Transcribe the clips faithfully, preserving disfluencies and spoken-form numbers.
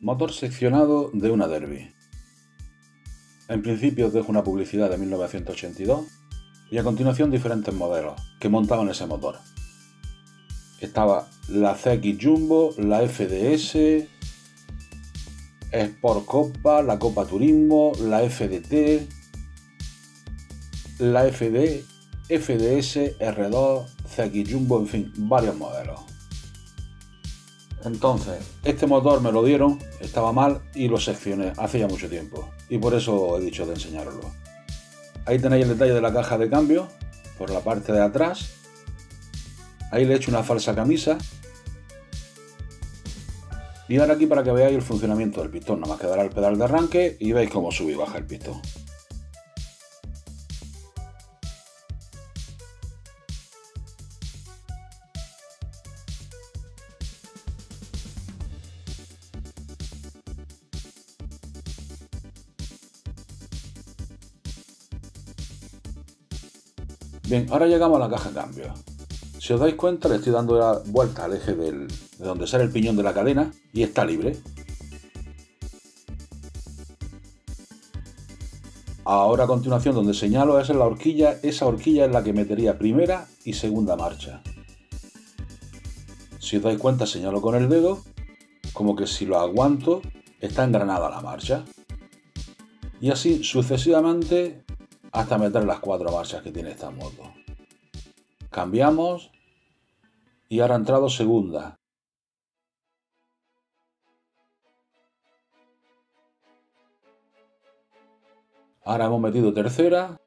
Motor seccionado de una Derbi. En principio os dejo una publicidad de mil novecientos ochenta y dos y a continuación diferentes modelos que montaban ese motor. Estaba la C X Jumbo, la F D S, Sport COPPA, la COPPA Turismo, la F D T, la F D, F D S, R dos, C X Jumbo, en fin, varios modelos. Entonces, este motor me lo dieron, estaba mal y lo seccioné hace ya mucho tiempo, y por eso he dicho de enseñaroslo. Ahí tenéis el detalle de la caja de cambio, por la parte de atrás. Ahí le he hecho una falsa camisa. Y ahora aquí para que veáis el funcionamiento del pistón, nada más que dará el pedal de arranque y veis cómo sube y baja el pistón. Bien, ahora llegamos a la caja de cambio. Si os dais cuenta, le estoy dando la vuelta al eje del, de donde sale el piñón de la cadena y está libre. Ahora a continuación donde señalo es en la horquilla, esa horquilla es la que metería primera y segunda marcha. Si os dais cuenta, señalo con el dedo, como que si lo aguanto, está engranada la marcha. Y así sucesivamente, hasta meter las cuatro marchas que tiene esta moto. Cambiamos y ahora ha entrado segunda. Ahora hemos metido tercera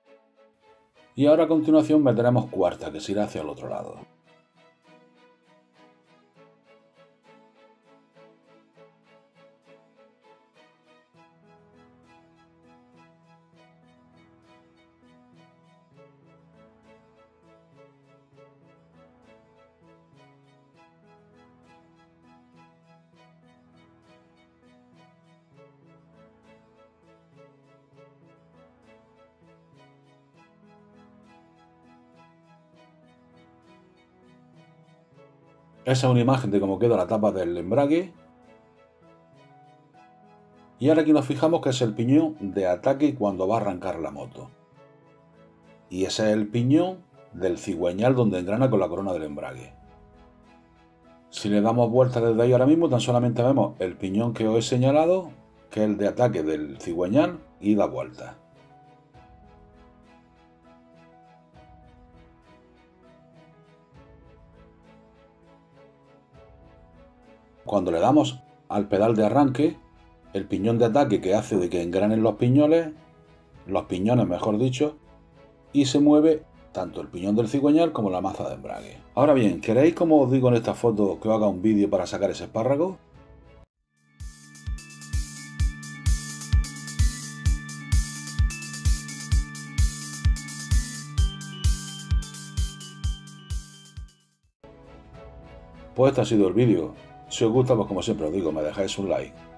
y ahora a continuación meteremos cuarta, que se irá hacia el otro lado. Esa es una imagen de cómo queda la tapa del embrague. Y ahora aquí nos fijamos que es el piñón de ataque cuando va a arrancar la moto. Y ese es el piñón del cigüeñal donde engrana con la corona del embrague. Si le damos vueltas desde ahí ahora mismo, tan solamente vemos el piñón que os he señalado, que es el de ataque del cigüeñal, y da vueltas. Cuando le damos al pedal de arranque, el piñón de ataque que hace de que engranen los piñones, los piñones mejor dicho, y se mueve tanto el piñón del cigüeñal como la maza de embrague. Ahora bien, ¿queréis, como os digo en esta foto, que os haga un vídeo para sacar ese espárrago? Pues este ha sido el vídeo. Si os gusta, pues como siempre os digo, me dejáis un like.